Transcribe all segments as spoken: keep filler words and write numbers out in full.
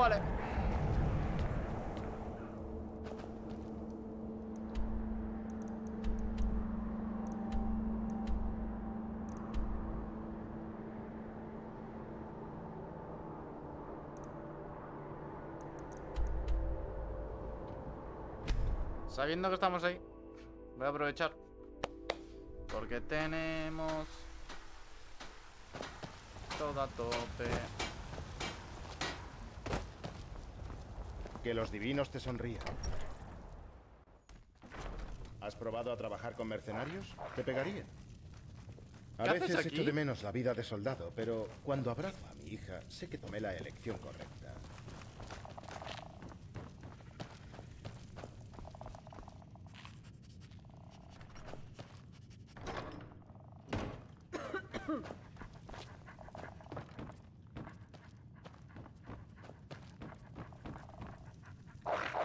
Vale. Sabiendo que estamos ahí, voy a aprovechar. Porque tenemos todo a tope. Que los divinos te sonrían. ¿Has probado a trabajar con mercenarios? Te pegarían. A veces echo de menos la vida de soldado, pero cuando abrazo a mi hija, sé que tomé la elección correcta.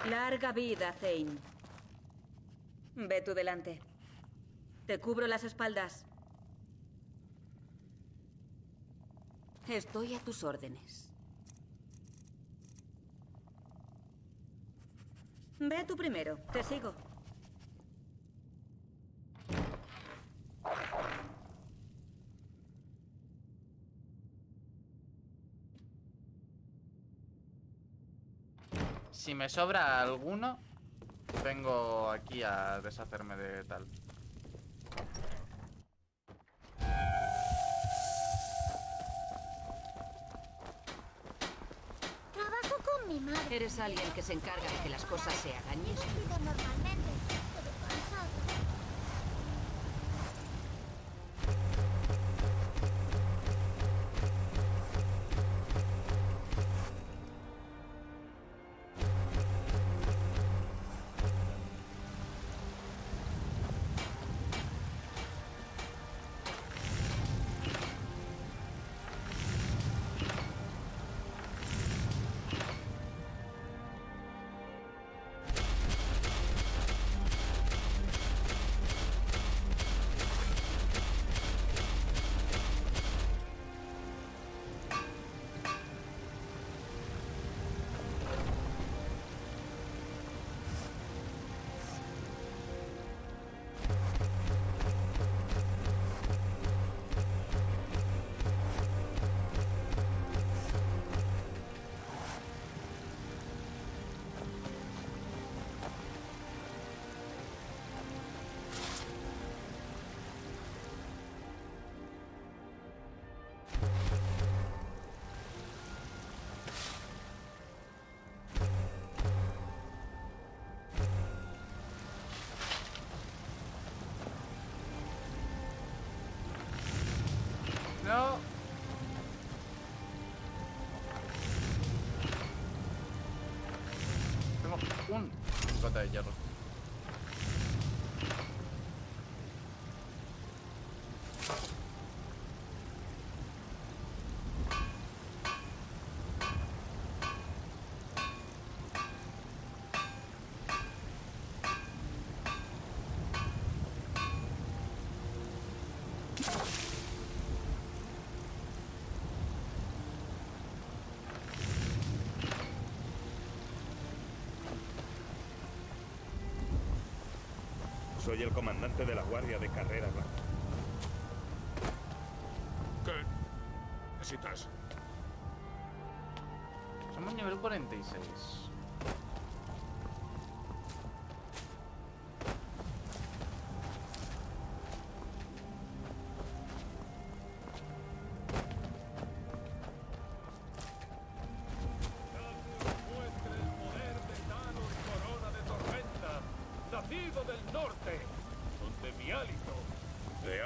Larga vida, Zane. Ve tú delante. Te cubro las espaldas. Estoy a tus órdenes. Ve tú primero, te sigo. Si me sobra alguno, vengo aquí a deshacerme de tal. Trabajo con mi madre. Eres alguien que se encarga de que las cosas se hagan y eso. No. Tengo un gota de hierro. Soy el comandante de la guardia de carrera. ¿Qué necesitas? Somos nivel cuarenta y seis.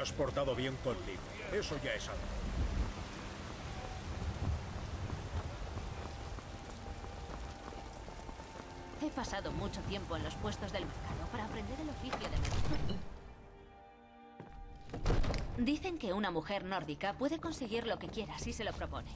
Has portado bien conmigo. Eso ya es algo. He pasado mucho tiempo en los puestos del mercado para aprender el oficio de mercado. Dicen que una mujer nórdica puede conseguir lo que quiera si se lo propone.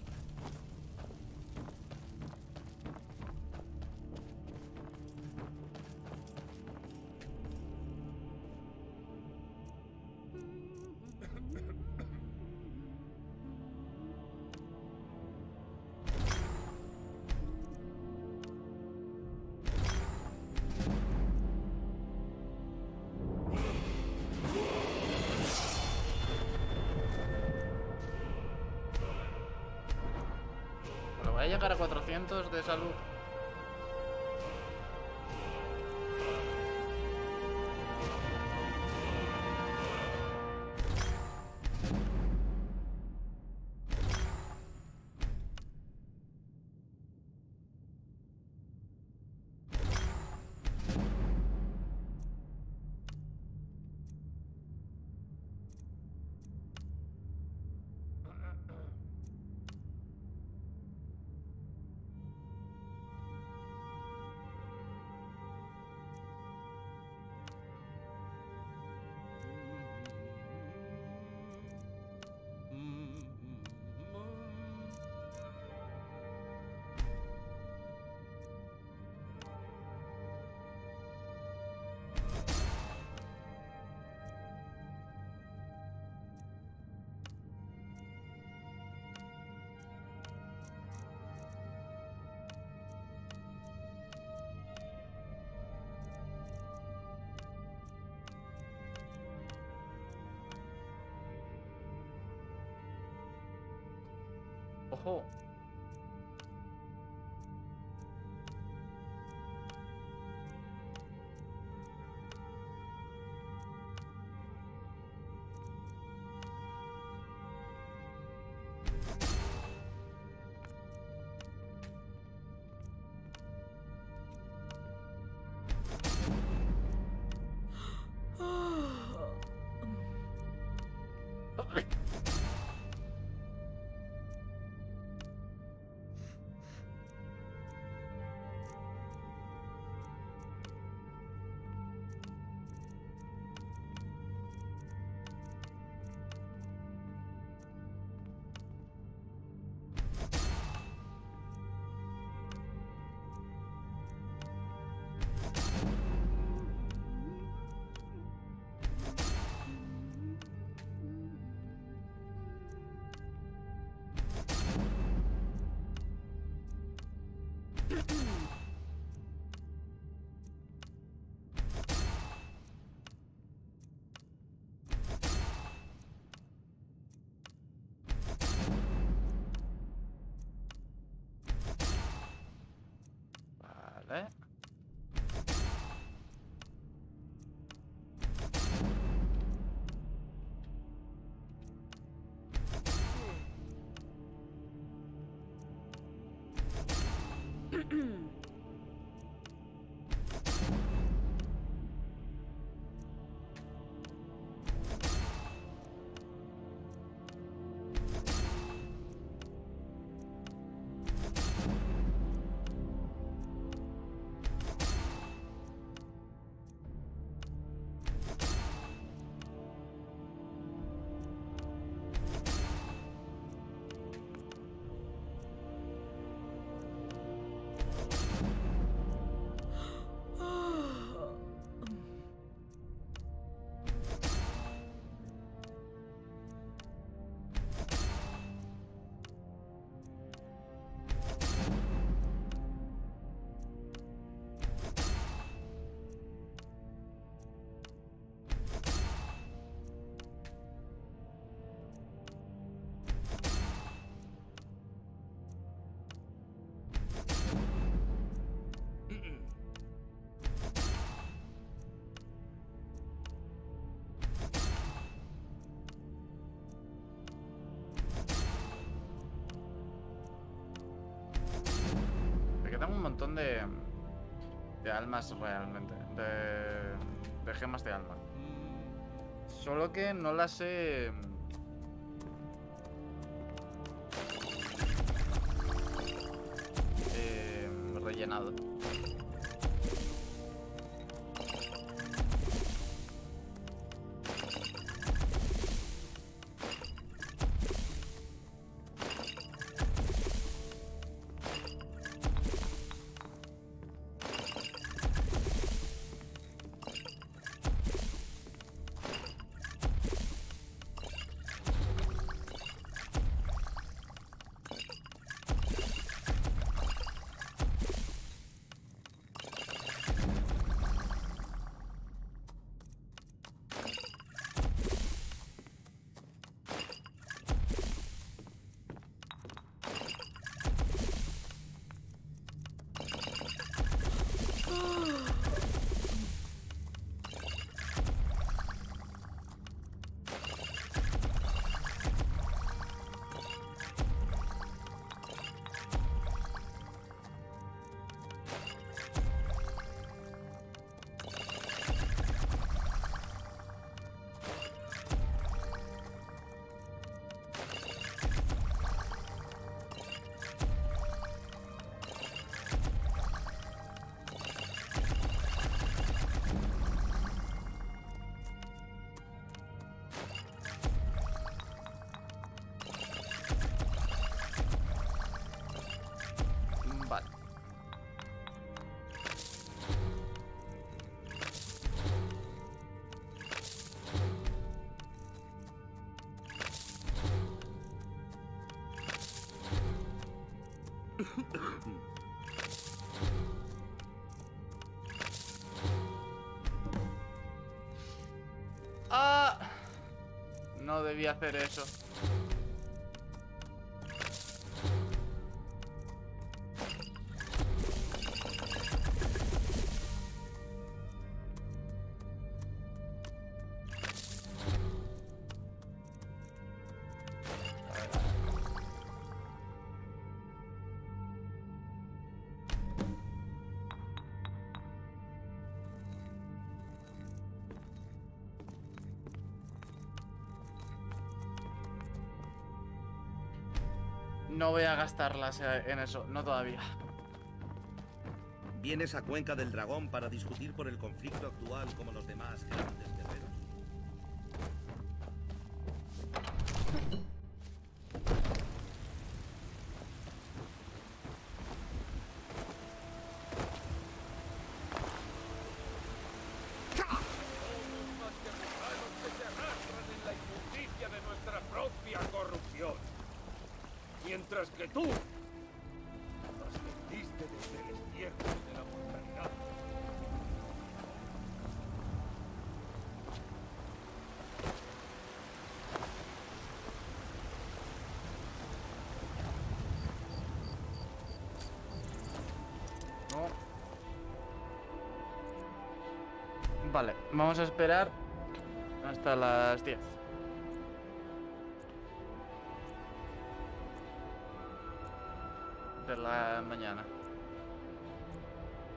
Voy a llegar a cuatrocientos de salud. ¡Ojo! Vale. De, de almas realmente, de, de gemas de alma. Solo que no las he... Eh, rellenado. Ah, no debía hacer eso. No voy a gastarlas en eso, no todavía. ¿Vienes a Cuenca del Dragón para discutir por el conflicto actual como los demás grandes guerreros? Almas guerreros que se arrastran en la injusticia de nuestra propia corrupción. Mientras que tú ascendiste desde el estierro de la mortalidad. No. Vale, vamos a esperar hasta las diez. De la mañana. Chuletas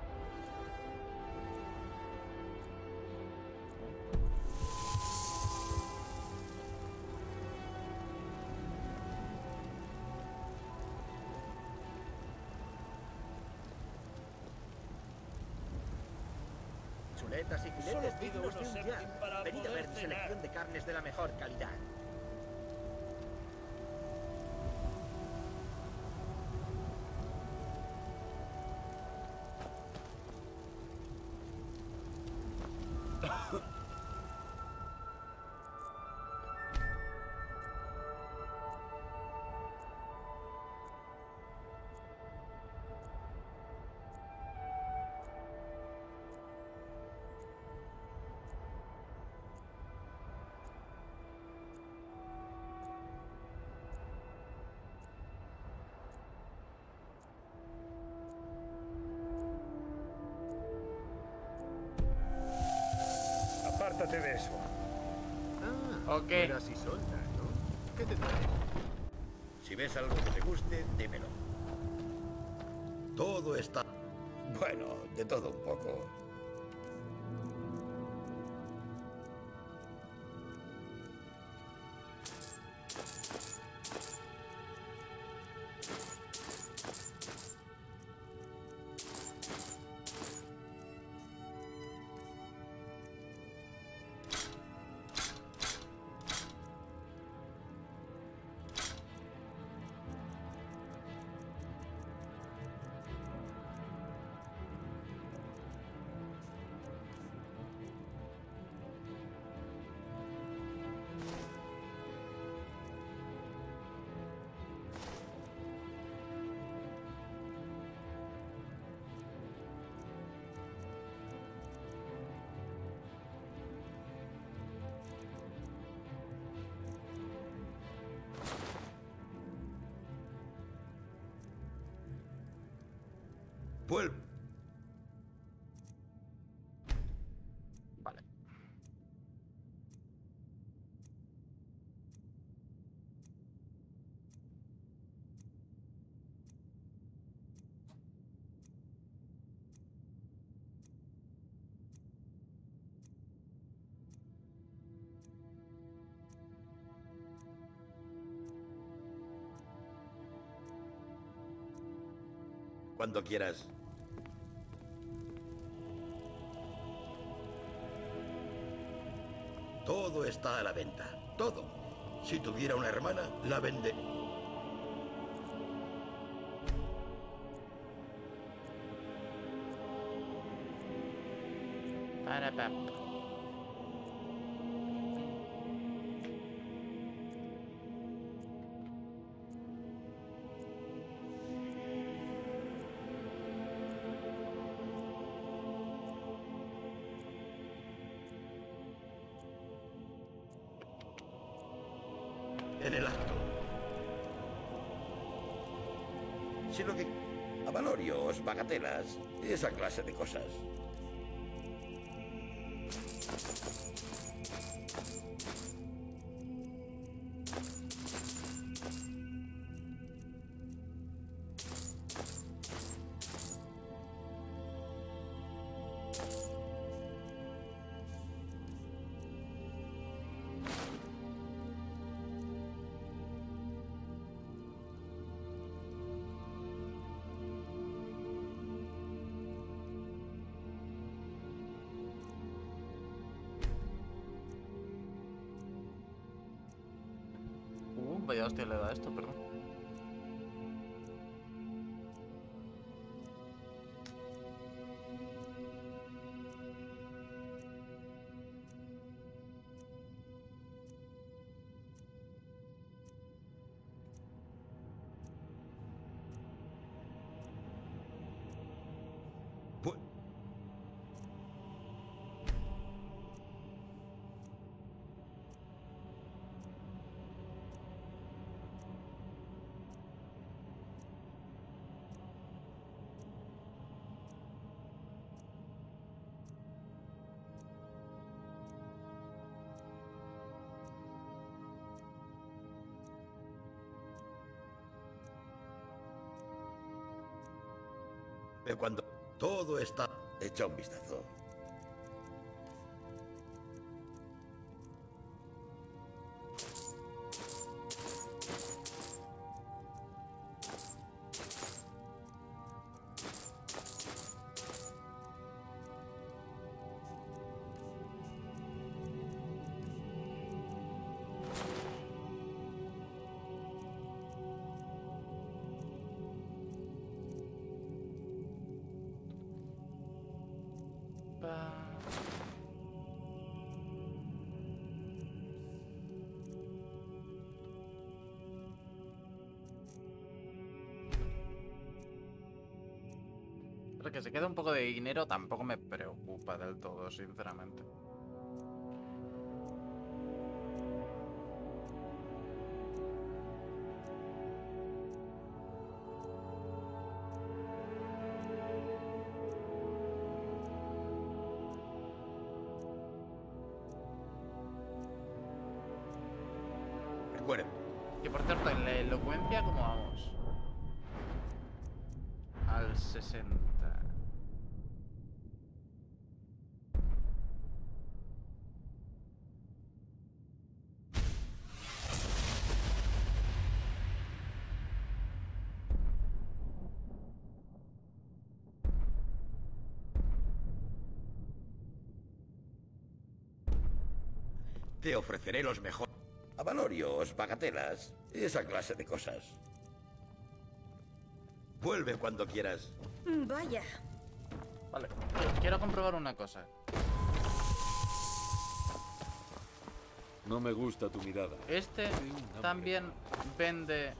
y filetes dignos de un ya. Venid a ver mi selección de carnes de la mejor calidad. Apártate de eso. Ah, ok. Buenas y soltas, ¿no? ¿Qué te trae? Si ves algo que te guste, dímelo. Todo está... Bueno, de todo un poco. Vuelve. Vale. Cuando quieras. Todo está a la venta. Todo. Si tuviera una hermana, la vendería. Para pa. en el acto, sino que avalorios, bagatelas, esa clase de cosas. Vaya hostia le da esto, perdón. Cuando todo está, echa un vistazo. Que se queda un poco de dinero tampoco me preocupa del todo, sinceramente. Recuerden. Que por cierto, en la elocuencia, ¿cómo vamos? Al sesenta. Te ofreceré los mejores avalorios, bagatelas, esa clase de cosas. Vuelve cuando quieras. Vaya. Vale, quiero comprobar una cosa. No me gusta tu mirada. Este también vende